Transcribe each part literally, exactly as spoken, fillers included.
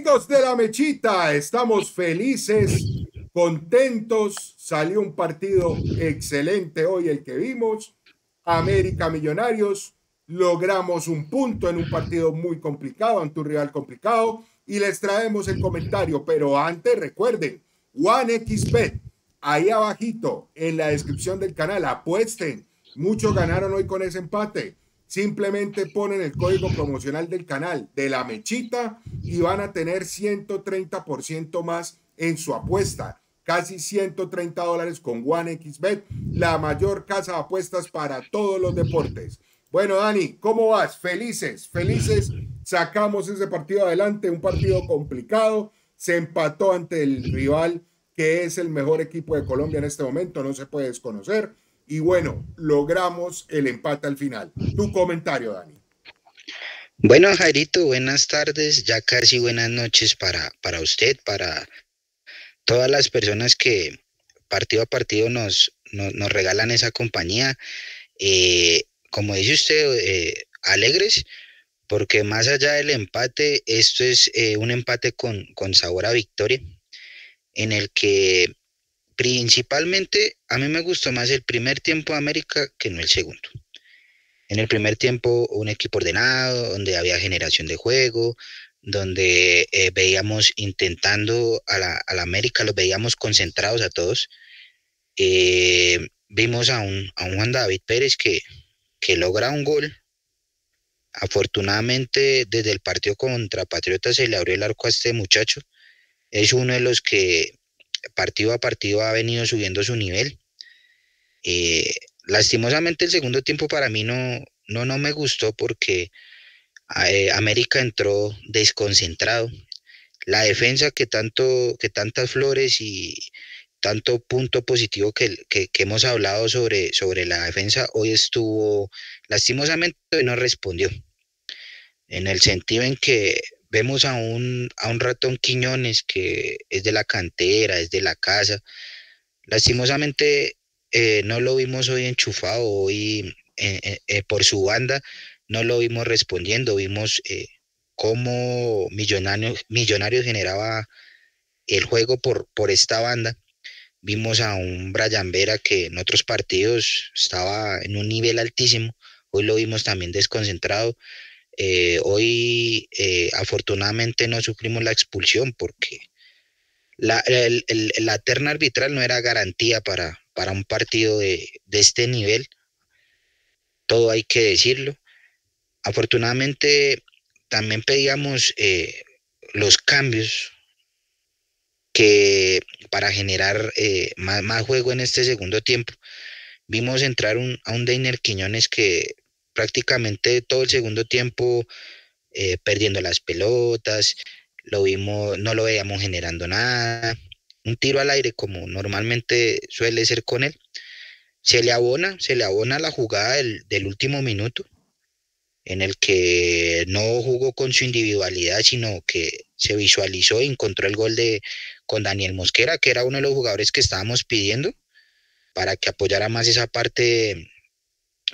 Amigos de la Mechita, estamos felices, contentos. Salió un partido excelente hoy el que vimos. América Millonarios, logramos un punto en un partido muy complicado, ante un rival complicado, y les traemos el comentario. Pero antes, recuerden, uno equis bet, ahí abajito, en la descripción del canal, apuesten. Muchos ganaron hoy con ese empate. Simplemente ponen el código promocional del canal de La Mechita y van a tener ciento treinta por ciento más en su apuesta. Casi ciento treinta dólares con uno equis bet, la mayor casa de apuestas para todos los deportes. Bueno, Dani, ¿cómo vas? Felices, felices. Sacamos ese partido adelante, un partido complicado. Se empató ante el rival que es el mejor equipo de Colombia en este momento, no se puede desconocer. Y bueno, logramos el empate al final. Tu comentario, Dani. Bueno, Jairito, buenas tardes, ya casi buenas noches para, para usted, para todas las personas que partido a partido nos, nos, nos regalan esa compañía. Eh, como dice usted, eh, alegres, porque más allá del empate, esto es eh, un empate con, con sabor a victoria, en el que... principalmente a mí me gustó más el primer tiempo de América que no el segundo. En el primer tiempo un equipo ordenado, donde había generación de juego, donde eh, veíamos intentando a la, a la América, los veíamos concentrados a todos. Eh, vimos a un, a un Juan David Pérez que, que logra un gol. Afortunadamente desde el partido contra Patriotas se le abrió el arco a este muchacho. Es uno de los que... partido a partido ha venido subiendo su nivel. Eh, lastimosamente el segundo tiempo para mí no, no, no me gustó porque eh, América entró desconcentrado. La defensa que, tanto, que tantas flores y tanto punto positivo que, que, que hemos hablado sobre, sobre la defensa hoy estuvo, lastimosamente no respondió. En el sentido en que vemos a un, a un Ratón Quiñones que es de la cantera, es de la casa. Lastimosamente eh, no lo vimos hoy enchufado, hoy eh, eh, por su banda no lo vimos respondiendo. Vimos eh, cómo Millonarios, Millonarios generaba el juego por, por esta banda. Vimos a un Bryan Vera que en otros partidos estaba en un nivel altísimo. Hoy lo vimos también desconcentrado. Eh, hoy eh, afortunadamente no sufrimos la expulsión porque la, el, el, la terna arbitral no era garantía para, para un partido de, de este nivel, todo hay que decirlo. Afortunadamente también pedíamos eh, los cambios que para generar eh, más, más juego en este segundo tiempo. Vimos entrar un, a un Deiner Quiñones que prácticamente todo el segundo tiempo eh, perdiendo las pelotas, lo vimos, no lo veíamos generando nada, un tiro al aire como normalmente suele ser con él. Se le abona, se le abona la jugada del, del último minuto, en el que no jugó con su individualidad, sino que se visualizó y encontró el gol de, con Daniel Mosquera, que era uno de los jugadores que estábamos pidiendo para que apoyara más esa parte de,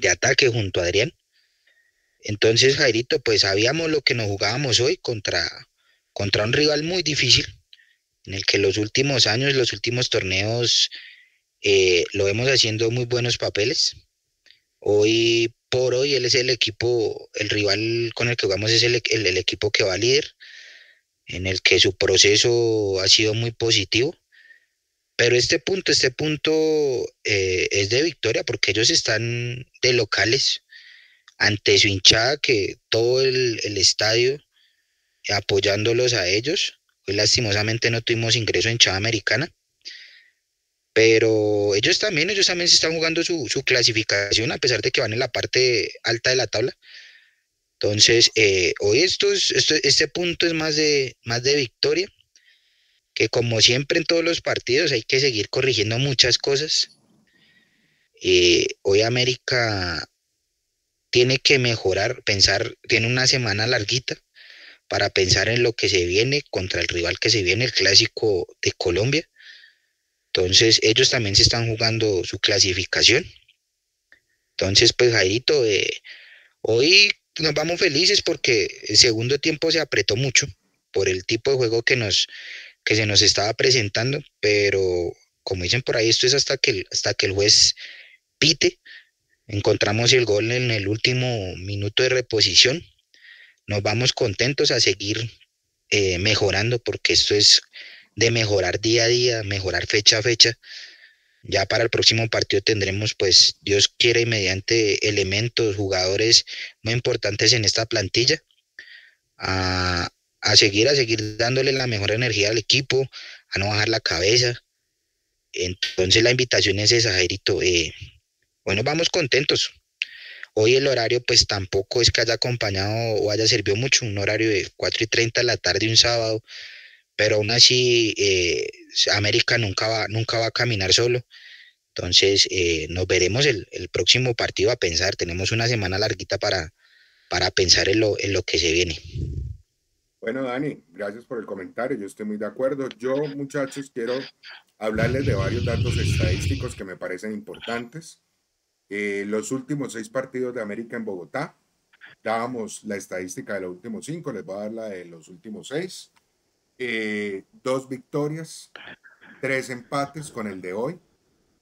de ataque junto a Adrián. Entonces, Jairito, pues sabíamos lo que nos jugábamos hoy contra, contra un rival muy difícil, en el que los últimos años, los últimos torneos, eh, lo vemos haciendo muy buenos papeles. Hoy por hoy él es el equipo, el rival con el que jugamos es el, el, el equipo que va líder, en el que su proceso ha sido muy positivo. Pero este punto, este punto eh, es de victoria porque ellos están de locales ante su hinchada, que todo el, el estadio apoyándolos a ellos. Hoy lastimosamente no tuvimos ingreso en hinchada americana, pero ellos también, ellos también se están jugando su, su clasificación a pesar de que van en la parte alta de la tabla. Entonces eh, hoy estos, estos, este punto es más de, más de victoria. Que como siempre en todos los partidos hay que seguir corrigiendo muchas cosas. Eh, hoy América tiene que mejorar, pensar, tiene una semana larguita para pensar en lo que se viene contra el rival que se viene, el clásico de Colombia. Entonces ellos también se están jugando su clasificación. Entonces pues Jairito, eh, hoy nos vamos felices porque el segundo tiempo se apretó mucho. por el tipo de juego que, nos, que se nos estaba presentando, pero como dicen por ahí, esto es hasta que el, hasta que el juez pite. Encontramos el gol en el último minuto de reposición, nos vamos contentos a seguir eh, mejorando, porque esto es de mejorar día a día, mejorar fecha a fecha. Ya para el próximo partido tendremos, pues Dios quiere y mediante, elementos, jugadores muy importantes en esta plantilla, a, a seguir, a seguir dándole la mejor energía al equipo, a no bajar la cabeza. Entonces la invitación es esa, Jairito. eh, Bueno, vamos contentos. Hoy el horario pues tampoco es que haya acompañado o haya servido mucho, un horario de cuatro y treinta de la tarde un sábado, pero aún así eh, América nunca va, nunca va a caminar solo. Entonces eh, nos veremos el, el próximo partido a pensar. Tenemos una semana larguita para, para pensar en lo, en lo que se viene. Bueno, Dani, gracias por el comentario, yo estoy muy de acuerdo. Yo, muchachos, quiero hablarles de varios datos estadísticos que me parecen importantes. Eh, los últimos seis partidos de América en Bogotá, dábamos la estadística de los últimos cinco, les voy a dar la de los últimos seis. Eh, dos victorias, tres empates con el de hoy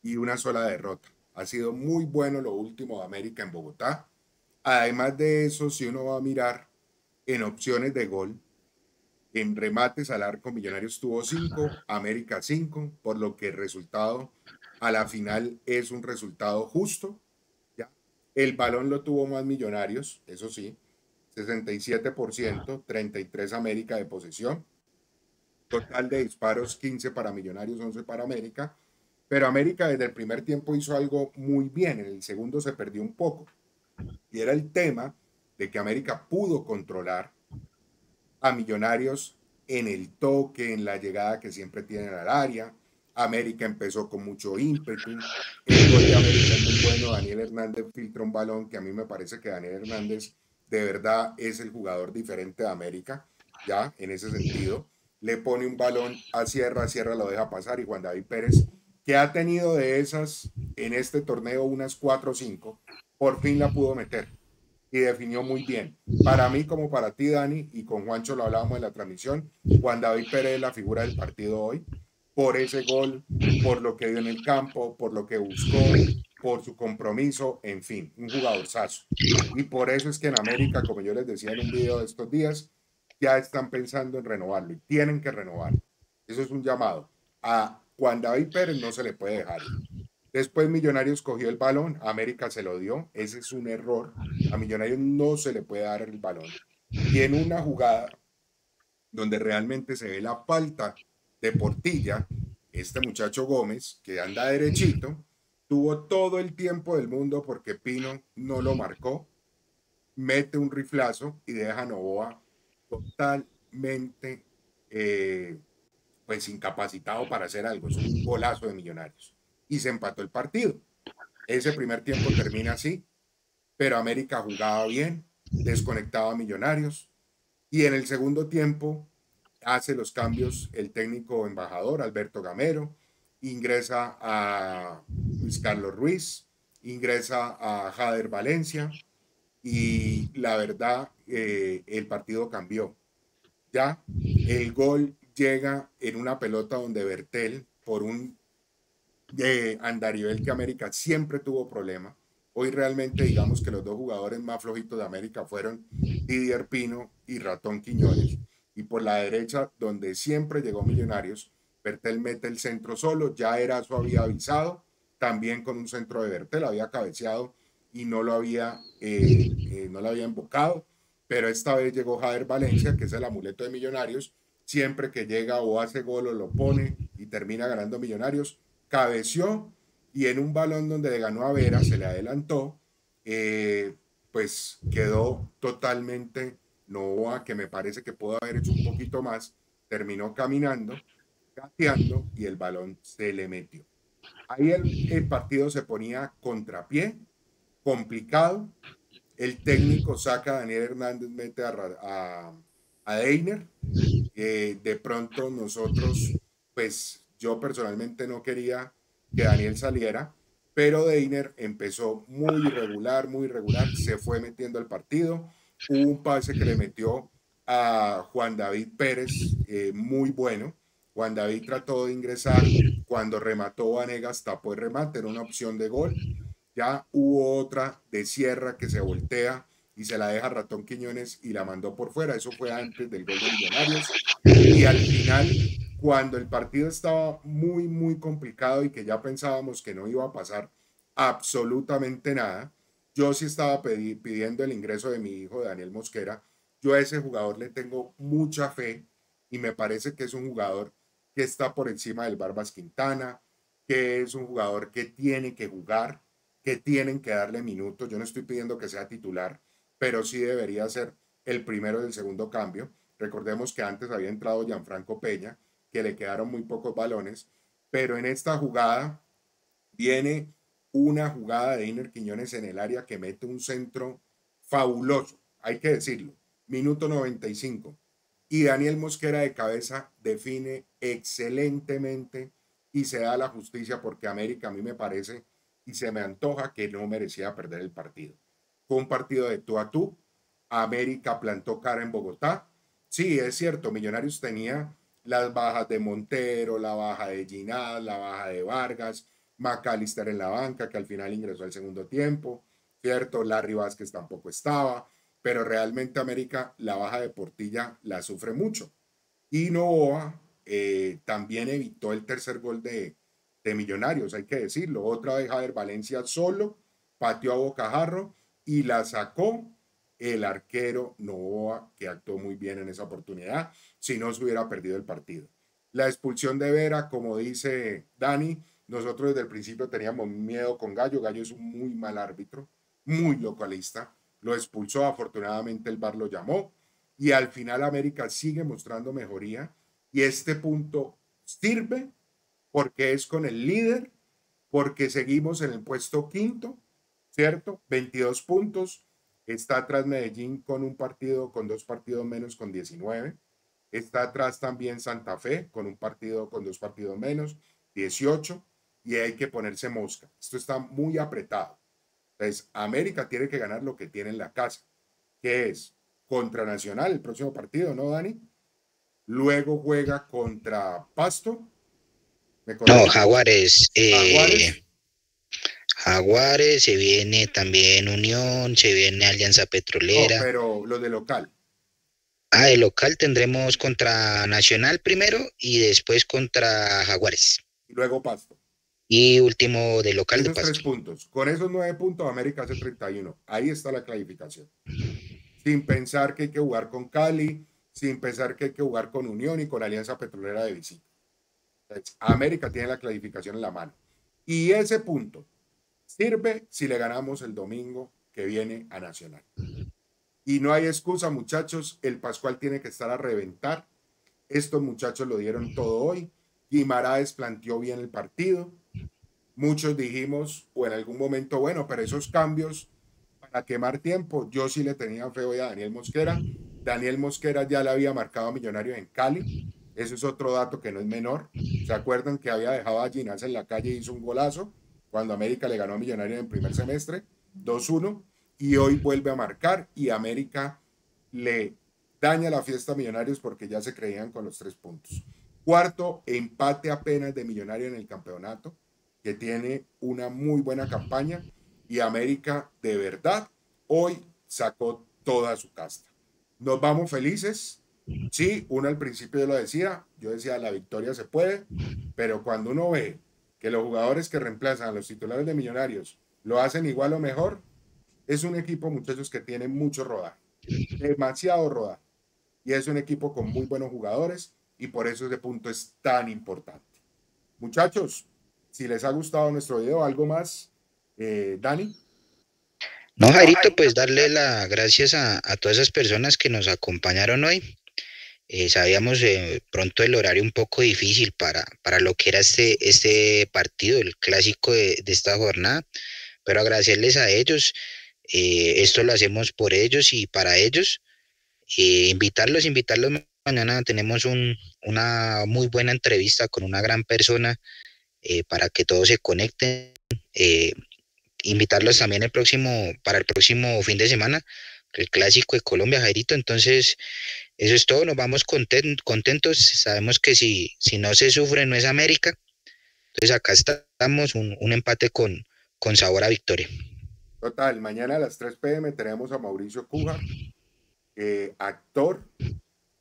y una sola derrota. Ha sido muy bueno lo último de América en Bogotá. Además de eso, si uno va a mirar en opciones de gol, en remates al arco, Millonarios tuvo cinco, América cinco, por lo que el resultado a la final es un resultado justo, ¿ya? El balón lo tuvo más Millonarios, eso sí, sesenta y siete por ciento, treinta y tres América de posesión, total de disparos quince para Millonarios, once para América, pero América desde el primer tiempo hizo algo muy bien, en el segundo se perdió un poco, y era el tema de que América pudo controlar a Millonarios en el toque, en la llegada que siempre tienen al área. América empezó con mucho ímpetu, el gol de América es muy bueno, Daniel Hernández filtra un balón que a mí me parece que Daniel Hernández de verdad es el jugador diferente de América, ya en ese sentido, le pone un balón a Sierra, Sierra lo deja pasar y Juan David Pérez, que ha tenido de esas en este torneo unas cuatro o cinco, por fin la pudo meter y definió muy bien, para mí como para ti, Dani, y con Juancho lo hablábamos en la transmisión, Juan David Pérez es la figura del partido hoy, por ese gol, por lo que dio en el campo, por lo que buscó, por su compromiso, en fin, un jugadorzazo. Y por eso es que en América, como yo les decía en un video de estos días, ya están pensando en renovarlo y tienen que renovarlo. Eso es un llamado. A Juan David Pérez no se le puede dejar. Después Millonarios cogió el balón, América se lo dio, ese es un error. A Millonarios no se le puede dar el balón. Y en una jugada donde realmente se ve la falta de Portilla, este muchacho Gómez, que anda derechito, tuvo todo el tiempo del mundo porque Pino no lo marcó, mete un riflazo y deja a Novoa totalmente eh, pues incapacitado para hacer algo. Es un golazo de Millonarios. Y se empató el partido. Ese primer tiempo termina así, pero América jugaba bien, desconectaba a Millonarios, y en el segundo tiempo hace los cambios el técnico embajador Alberto Gamero, ingresa a Luis Carlos Ruiz, ingresa a Jader Valencia y la verdad eh, el partido cambió. Ya el gol llega en una pelota donde Bertel, por un eh, andarivel que América siempre tuvo problema. Hoy realmente digamos que los dos jugadores más flojitos de América fueron Didier Pino y Ratón Quiñones. Y por la derecha, donde siempre llegó Millonarios, Bertel mete el centro solo, ya Erazo había avisado, también con un centro de Bertel, había cabeceado y no lo había, eh, eh, no lo había embocado, pero esta vez llegó Jader Valencia, que es el amuleto de Millonarios, siempre que llega o hace gol o lo pone y termina ganando Millonarios, cabeció y en un balón donde le ganó a Vera, se le adelantó, eh, pues quedó totalmente... Novoa, que me parece que pudo haber hecho un poquito más, terminó caminando, gateando y el balón se le metió. Ahí el, el partido se ponía contrapié, complicado. El técnico saca a Daniel Hernández, mete a, a, a Deiner. Eh, de pronto nosotros, pues yo personalmente no quería que Daniel saliera, pero Deiner empezó muy irregular, muy irregular, se fue metiendo al partido. Hubo un pase que le metió a Juan David Pérez, eh, muy bueno. Juan David trató de ingresar, cuando remató Banegas tapó el remate, era una opción de gol. Ya hubo otra de Sierra que se voltea y se la deja Ratón Quiñones y la mandó por fuera. Eso fue antes del gol de Millonarios. Y al final, cuando el partido estaba muy, muy complicado y que ya pensábamos que no iba a pasar absolutamente nada, yo sí estaba pidiendo el ingreso de mi hijo Daniel Mosquera. Yo a ese jugador le tengo mucha fe y me parece que es un jugador que está por encima del Barbas Quintana, que es un jugador que tiene que jugar, que tienen que darle minutos. Yo no estoy pidiendo que sea titular, pero sí debería ser el primero del segundo cambio. Recordemos que antes había entrado Gianfranco Peña, que le quedaron muy pocos balones, pero en esta jugada viene una jugada de Deiner Quiñones en el área que mete un centro fabuloso, hay que decirlo, minuto noventa y cinco, y Daniel Mosquera de cabeza define excelentemente y se da la justicia, porque América, a mí me parece y se me antoja que no merecía perder el partido. Fue un partido de tú a tú, América plantó cara en Bogotá. Sí, es cierto, Millonarios tenía las bajas de Montero, la baja de Ginás, la baja de Vargas, McAllister en la banca, que al final ingresó al segundo tiempo, ¿cierto? Larry Vázquez tampoco estaba, pero realmente América la baja de Portilla la sufre mucho. Y Novoa eh, también evitó el tercer gol de, de Millonarios, hay que decirlo. Otra vez Jader Valencia solo, pateó a bocajarro y la sacó el arquero Novoa, que actuó muy bien en esa oportunidad, si no se hubiera perdido el partido. La expulsión de Vera, como dice Dani, nosotros desde el principio teníamos miedo con Gallo. Gallo es un muy mal árbitro, muy localista, lo expulsó, afortunadamente el V A R lo llamó, y al final América sigue mostrando mejoría, y este punto sirve porque es con el líder, porque seguimos en el puesto quinto, ¿cierto? veintidós puntos, está atrás Medellín con un partido, con dos partidos menos, con diecinueve, está atrás también Santa Fe con un partido, con dos partidos menos, dieciocho, y hay que ponerse mosca. Esto está muy apretado. Entonces, América tiene que ganar lo que tiene en la casa, que es contra Nacional, el próximo partido, ¿no, Dani? Luego juega contra Pasto. ¿Me no, Jaguares. Eh, Jaguares. Jaguares, se viene también Unión, se viene Alianza Petrolera. No, pero lo de local. Ah, de local tendremos contra Nacional primero y después contra Jaguares. Y luego Pasto. Y último de local esos de Pasto. Tres puntos. Con esos nueve puntos América hace treinta y uno. Ahí está la clasificación. Sin pensar que hay que jugar con Cali, sin pensar que hay que jugar con Unión y con Alianza Petrolera de visita. América tiene la clasificación en la mano. Y ese punto sirve si le ganamos el domingo que viene a Nacional. Y no hay excusa, muchachos. El Pascual tiene que estar a reventar. Estos muchachos lo dieron todo hoy. Guimarães planteó bien el partido. Muchos dijimos, o en algún momento, bueno, pero esos cambios para quemar tiempo, yo sí le tenía fe hoy a Daniel Mosquera. Daniel Mosquera ya le había marcado a Millonarios en Cali, eso es otro dato que no es menor. ¿Se acuerdan que había dejado a Ginás en la calle y hizo un golazo cuando América le ganó a Millonarios en el primer semestre, dos uno, y hoy vuelve a marcar y América le daña la fiesta a Millonarios porque ya se creían con los tres puntos. Cuarto, empate apenas de Millonarios en el campeonato, que tiene una muy buena campaña, y América de verdad hoy sacó toda su casta. Nos vamos felices, sí, uno al principio yo lo decía, yo decía la victoria se puede, pero cuando uno ve que los jugadores que reemplazan a los titulares de Millonarios lo hacen igual o mejor, es un equipo, muchachos, que tiene mucho rodaje, demasiado rodaje, y es un equipo con muy buenos jugadores, y por eso ese punto es tan importante. Muchachos, si les ha gustado nuestro video, ¿algo más, eh, Dani? No, Jairito, pues darle las gracias a, a todas esas personas que nos acompañaron hoy. Eh, sabíamos eh, pronto el horario un poco difícil para, para lo que era este, este partido, el clásico de, de esta jornada, pero agradecerles a ellos. Eh, esto lo hacemos por ellos y para ellos. Eh, invitarlos, invitarlos. Mañana tenemos un, una muy buena entrevista con una gran persona. Eh, para que todos se conecten, eh, invitarlos también el próximo, para el próximo fin de semana, el Clásico de Colombia, Jairito. Entonces, Eso es todo, nos vamos contentos, sabemos que si, si no se sufre no es América, entonces acá estamos, un, un empate con, con sabor a victoria. Total, mañana a las tres p m tenemos a Mauricio Cuja, eh, actor,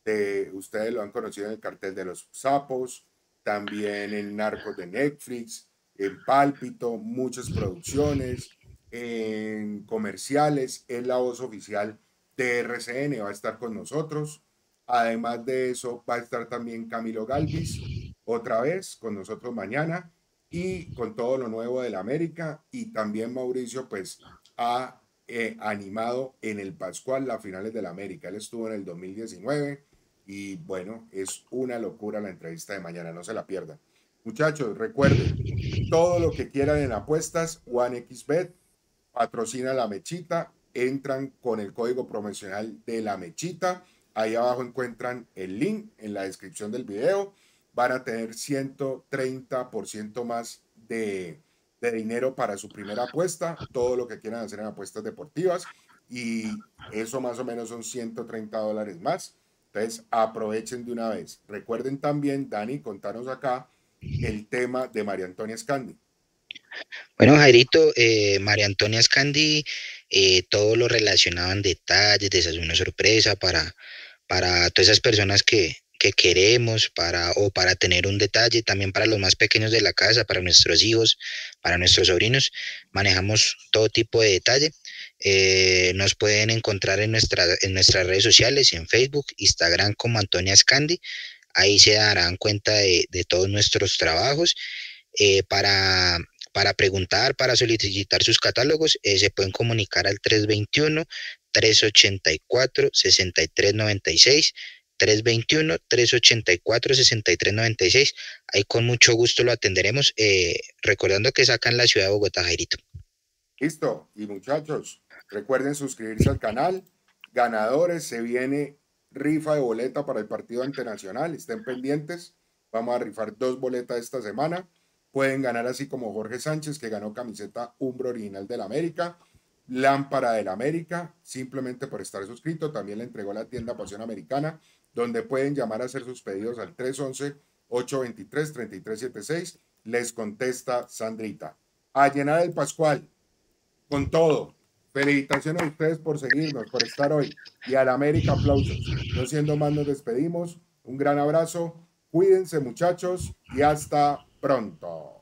de, ustedes lo han conocido en el cartel de los sapos, también en Narcos de Netflix, en Pálpito, muchas producciones, en comerciales, es la voz oficial de R C N, va a estar con nosotros. Además de eso, va a estar también Camilo Galvis, otra vez con nosotros mañana, y con todo lo nuevo del América, y también Mauricio pues ha eh, animado en el Pascual las finales del América, él estuvo en el dos mil diecinueve, y bueno, es una locura la entrevista de mañana, no se la pierdan. Muchachos, recuerden, todo lo que quieran en apuestas, uno equis bet patrocina La Mechita, entran con el código promocional de La Mechita, ahí abajo encuentran el link en la descripción del video, van a tener ciento treinta por ciento más de, de dinero para su primera apuesta, todo lo que quieran hacer en apuestas deportivas, y eso más o menos son ciento treinta dólares más, entonces aprovechen de una vez. Recuerden también, Dani, contanos acá el tema de María Antonia Scandi. Bueno, Jairito, eh, María Antonia Scandi, eh, todo lo relacionado en detalles, desayuno sorpresa para, para todas esas personas que, que queremos, para, o para tener un detalle, también para los más pequeños de la casa, para nuestros hijos, para nuestros sobrinos, manejamos todo tipo de detalle. Eh, nos pueden encontrar en, nuestra, en nuestras redes sociales, en Facebook, Instagram como Antonia Scandi, ahí se darán cuenta de, de todos nuestros trabajos. Eh, para... Para preguntar, para solicitar sus catálogos, eh, se pueden comunicar al tres dos uno, tres ocho cuatro, seis tres nueve seis, tres dos uno, tres ocho cuatro, seis tres nueve seis, ahí con mucho gusto lo atenderemos, eh, recordando que sacan la ciudad de Bogotá, Jairito. Listo, y muchachos, recuerden suscribirse al canal, ganadores, se viene rifa de boleta para el partido internacional, estén pendientes, vamos a rifar dos boletas esta semana. Pueden ganar así como Jorge Sánchez, que ganó camiseta Umbro original del América, lámpara del América, simplemente por estar suscrito. También le entregó la tienda Pasión Americana, donde pueden llamar a hacer sus pedidos al tres once, ocho veintitrés, treinta y tres setenta y seis. Les contesta Sandrita. A llenar el Pascual con todo. Felicitaciones a ustedes por seguirnos, por estar hoy. Y al América, aplausos. No siendo más, nos despedimos. Un gran abrazo. Cuídense, muchachos, y hasta pronto.